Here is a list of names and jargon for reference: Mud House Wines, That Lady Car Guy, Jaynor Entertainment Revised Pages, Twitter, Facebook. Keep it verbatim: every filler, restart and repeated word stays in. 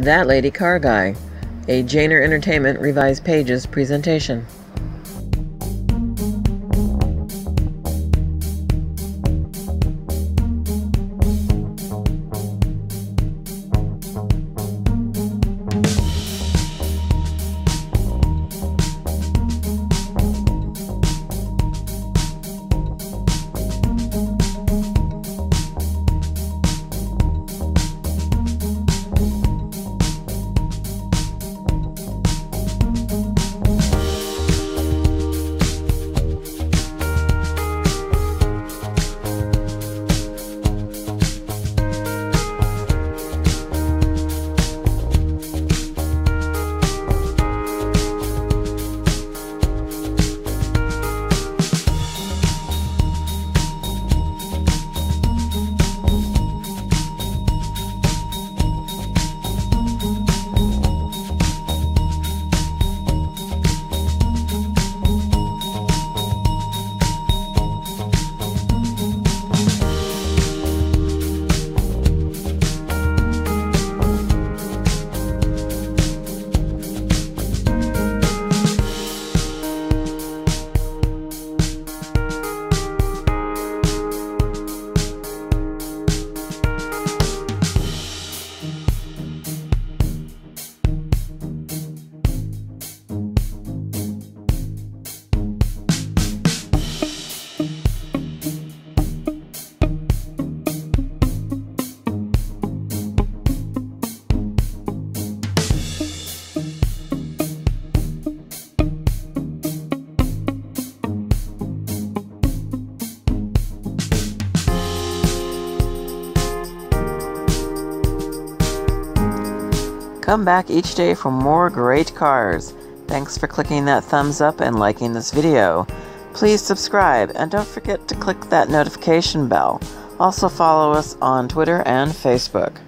That Lady Car Guy, a Jaynor Entertainment Revised Pages presentation. Come back each day for more great cars. Thanks for clicking that thumbs up and liking this video. Please subscribe and don't forget to click that notification bell. Also follow us on Twitter and Facebook.